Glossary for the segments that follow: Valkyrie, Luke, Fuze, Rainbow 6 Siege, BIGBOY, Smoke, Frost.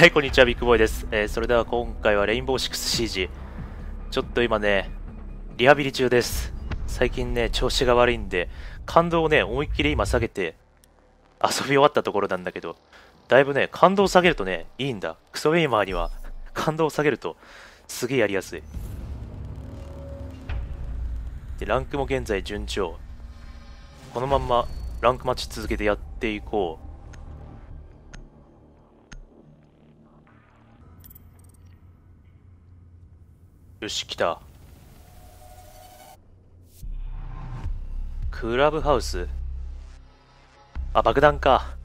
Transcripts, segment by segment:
はい、こんにちは、ビッグボーイです。それでは今回はレインボー 6siege。ちょっと今ね、リハビリ中です。最近ね、調子が悪いんで、感動をね、思いっきり今下げて、遊び終わったところなんだけど、だいぶね、感動を下げるとね、いいんだ。クソウェイマーには、感動を下げると、すげえやりやすい。で、ランクも現在順調。このまんま、ランクマッチ続けてやっていこう。よし、来た。クラブハウス。あ、爆弾か。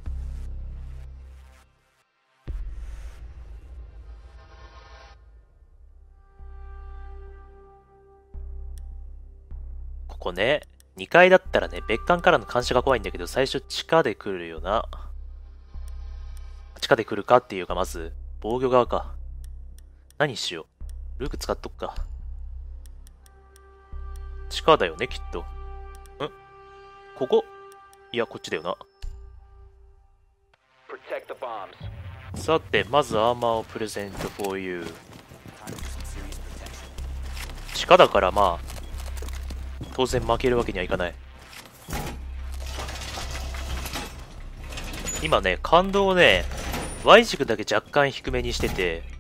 ここね、2階だったらね、別館からの監視が怖いんだけど、最初地下で来るよな。地下で来るかっていうか、まず、防御側か。何しよう。ルーク使っとくか。地下だよね、きっと。ん？ここ？いや、こっちだよな。さて、まずアーマーをプレゼント for you。地下だからまあ、当然負けるわけにはいかない。今ね、感動をね、Y 軸だけ若干低めにしてて、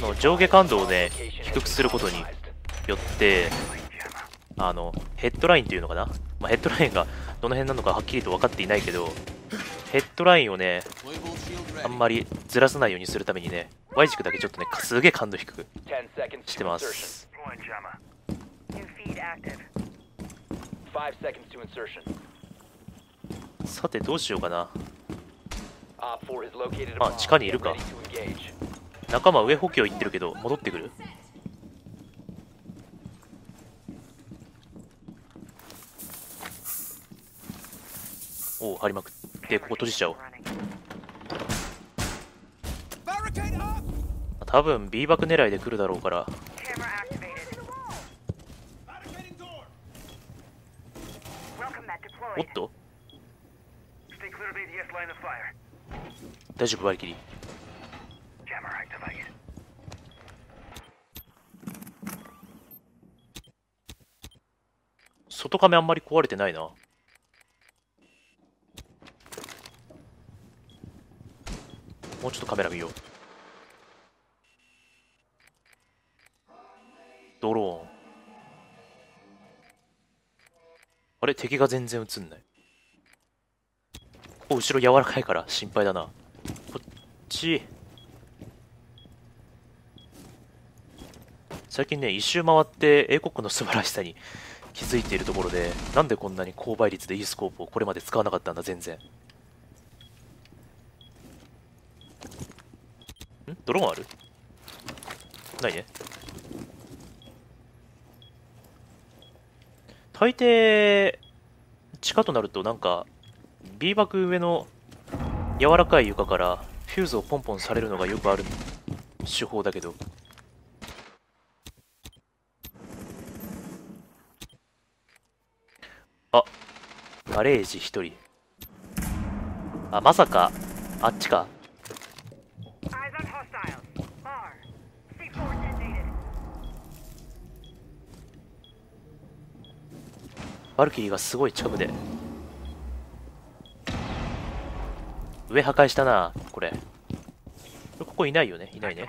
の上下感度をね低くすることによってヘッドラインっていうのかな、まあ、ヘッドラインがどの辺なのかはっきりと分かっていないけど、ヘッドラインをねあんまりずらさないようにするためにね Y 軸だけちょっとねすげえ感度低くしてます。さてどうしようかな。あ、地下にいるか。仲間上補強行ってるけど戻ってくる。おお、張りまくってここ閉じちゃおう。多分 B 爆狙いで来るだろうから、おっと大丈夫、割り切り。外壁あんまり壊れてないな。もうちょっとカメラ見よう。ドローン。あれ、敵が全然映んない。ここ後ろ柔らかいから心配だな。こっち。最近ね、一周回って英国の素晴らしさに気づいているところで、なんでこんなに高倍率でいいスコープをこれまで使わなかったんだ、全然。ん？ドローンある？ないね。大抵、地下となるとなんか、B 爆上の柔らかい床からフューズをポンポンされるのがよくある手法だけど。あ、ガレージ1人。あ、まさかあっちか。バルキリーがすごい近くで上破壊したな。これここいないよね。いないね。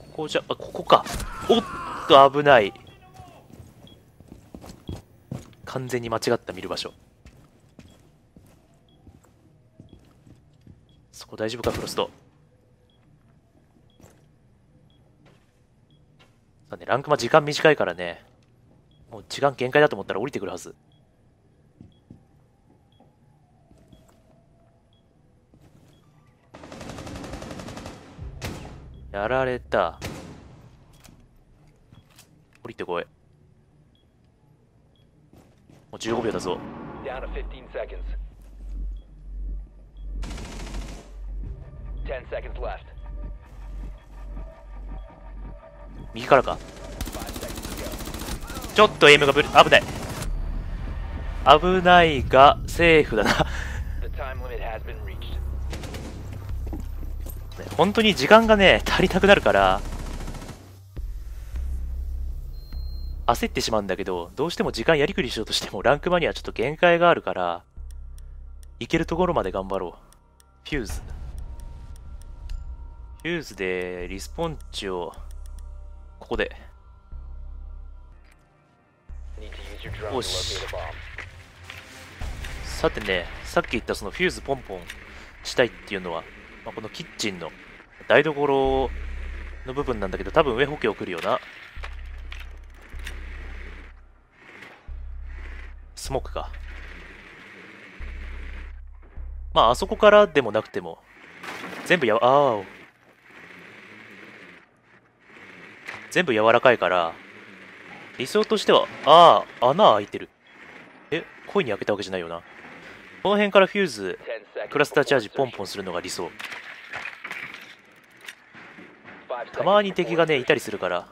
ここじゃ、あ、ここか。おっと、危ない。完全に間違った、見る場所。そこ大丈夫か、フロスト。だね、ランクマ時間短いからね、もう時間限界だと思ったら降りてくるはず。やられた。降りてこい。もう15秒だぞ。右からか。ちょっとエイムが危ない。危ないがセーフだな本当に時間がね、足りなくなるから、焦ってしまうんだけど、どうしても時間やりくりしようとしても、ランクマにはちょっと限界があるから、いけるところまで頑張ろう。フューズ。フューズで、リスポンチを、ここで。よし。さてね、さっき言ったそのフューズポンポンしたいっていうのは、まあ、このキッチンの台所の部分なんだけど、多分上補強来るよな。スモークか。まあ、あそこからでもなくても、全部や、ああ。全部柔らかいから、理想としては、ああ、穴開いてる。え、故意に開けたわけじゃないよな。この辺からフューズ、クラスターチャージポンポンするのが理想。たまに敵がね、いたりするから。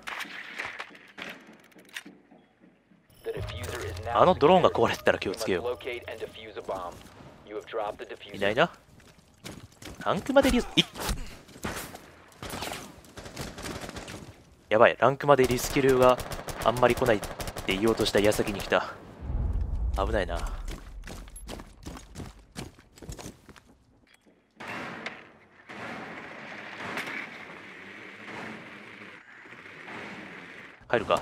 あのドローンが壊れてたら気をつけよう。いないな。ランクまでリス、いっやばい、ランクまでリスキルがあんまり来ないって言おうとした矢先に来た。危ないな。入るか。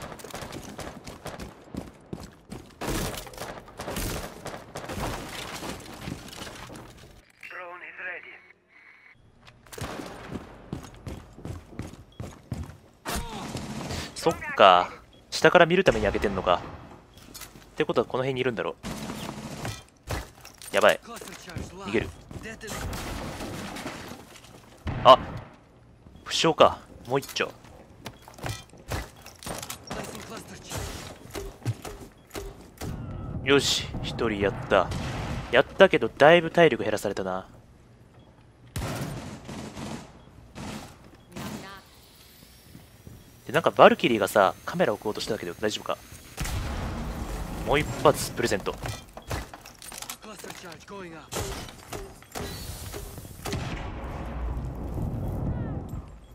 そっか、下から見るために開けてんのか。ってことはこの辺にいるんだろう。やばい、逃げる。あ、負傷か。もう一丁。よし、一人やった。やったけどだいぶ体力減らされたな。で、なんかバルキリーがさ、カメラ置こうとしたけど大丈夫か。もう一発プレゼント。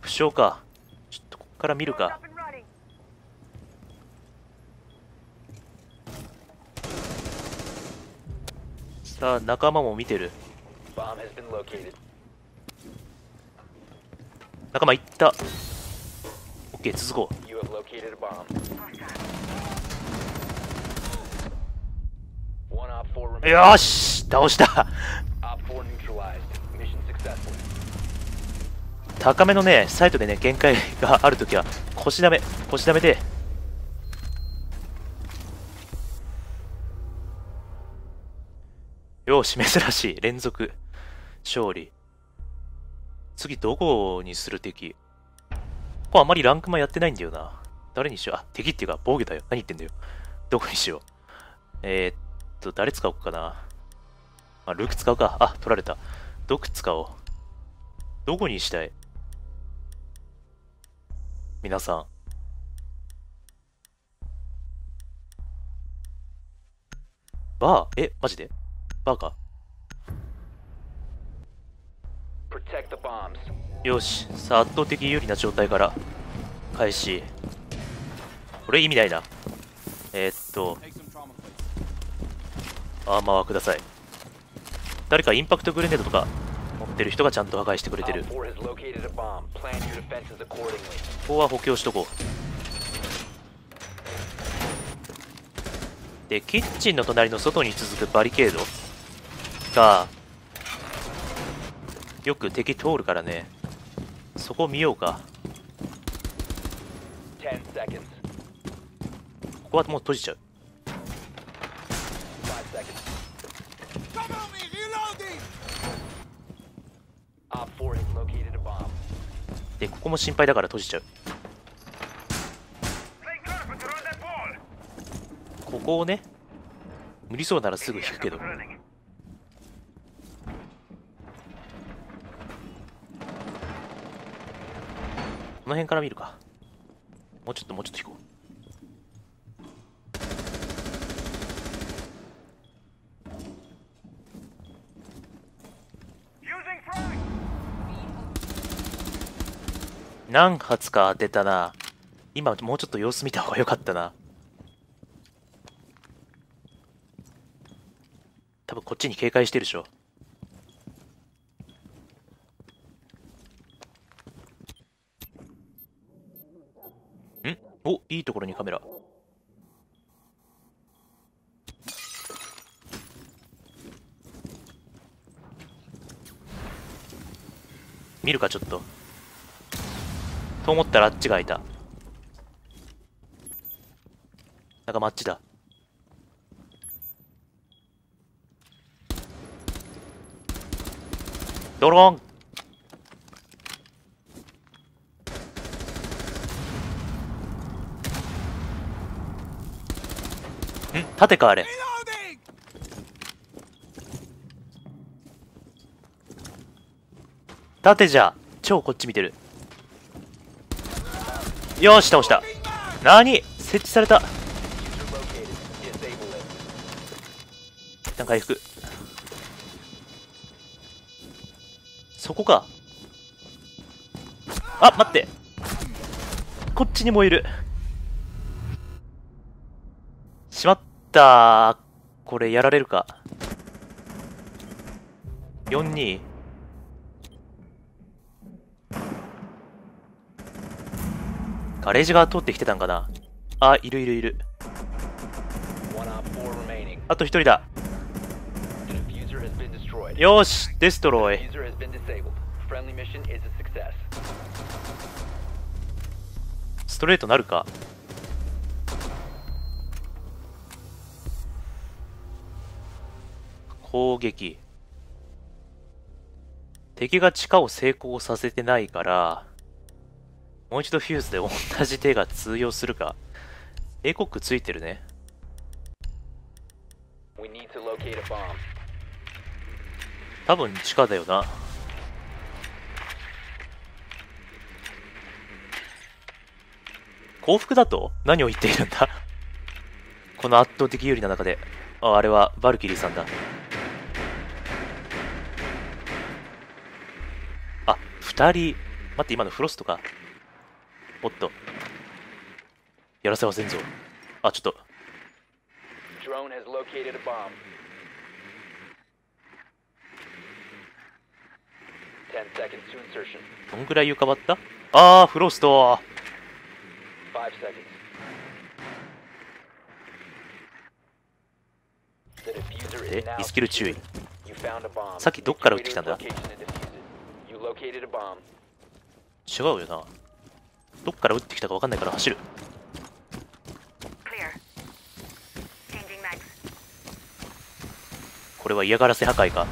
負傷か。ちょっとここから見るか。さあ、仲間も見てる。仲間いった。 OK、 続こう。よし、倒した。高めのね、サイトでね、限界があるときは腰ダメ、腰ダメでよし、珍しい連続勝利。次どこにする敵。ここあまりランクマやってないんだよな。誰にしよう。あ、敵っていうか防御だよ。何言ってんだよ。どこにしよう。誰使おうかな。あ、ルーク使うか。あ、取られた。毒使おう。どこにしたい。皆さん。バー、え、マジでバーか。よし、さあ圧倒的有利な状態から開始。これ意味ないな。アーマーはください。誰かインパクトグレネードとか持ってる人がちゃんと破壊してくれてる。ここは補強しとこう。で、キッチンの隣の外に続くバリケードがよく敵通るからね、そこ見ようか。ここはもう閉じちゃう。で、ここも心配だから閉じちゃう。ここをね、無理そうならすぐ引くけど。この辺から見るか。もうちょっと、もうちょっと引こう。何発か当てたな。今もうちょっと様子見た方が良かったな。多分こっちに警戒してるでしょ。ん？お、いいところにカメラ。見るかちょっと。と思ったらあっちが開いた。なんかマッチだ。ドローン。ん？盾かあれ。盾じゃ。超こっち見てる。よーし倒した。何？設置された。一旦回復。そこか。あ、待って、こっちにもいる。しまった。これやられるか。42。ガレージが通ってきてたんかな。あ、いるいるいる。あと一人だ。よし、デストロイ。ストレートなるか。攻撃。敵が地下を成功させてないから。もう一度フューズで同じ手が通用するか。英国ついてるね。多分地下だよな。降伏だと何を言っているんだこの圧倒的有利な中で。あ、あれはバルキリーさんだ。あ、2人。待って、今のフロストか。おっと、やらせませんぞ。あ、ちょっとどんぐらい床張った。あー、フロスト。で、リスキル注意。さっきどっから撃ってきたんだ。違うよな。どっから撃ってきたか分かんないから走る。これは嫌がらせ破壊か。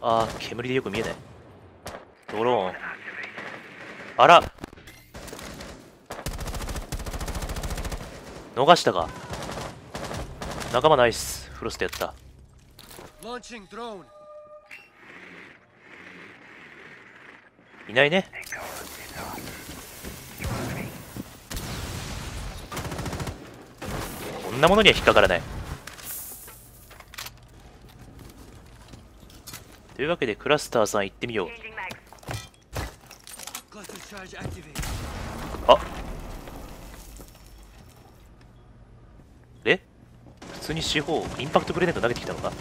あー、煙でよく見えない。ドローン。あら、逃したか。仲間ナイス。フロストやった。いないね。こんなものには引っかからない。というわけでクラスターさん行ってみよう。あっ、え、普通に四方インパクトグレネード投げてきたのか。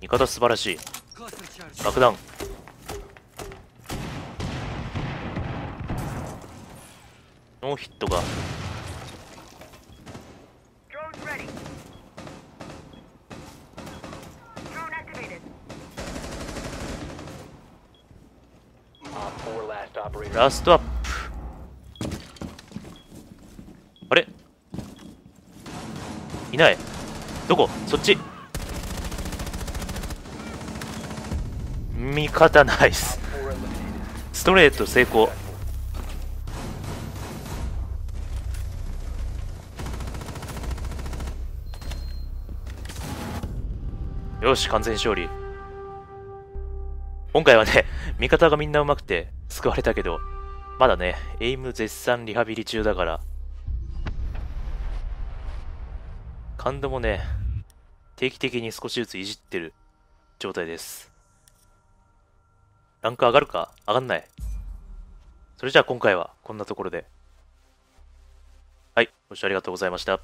味方素晴らしい。爆弾。ノーヒットが。ラストアップ。あれ？いない。どこ？そっち。味方ナイス。ストレート成功。よし、完全勝利。今回はね、味方がみんなうまくて救われたけど、まだねエイム絶賛リハビリ中だから、感度もね定期的に少しずついじってる状態です。ランク上がるか？上がんない。それじゃあ今回はこんなところで。はい、ご視聴ありがとうございました。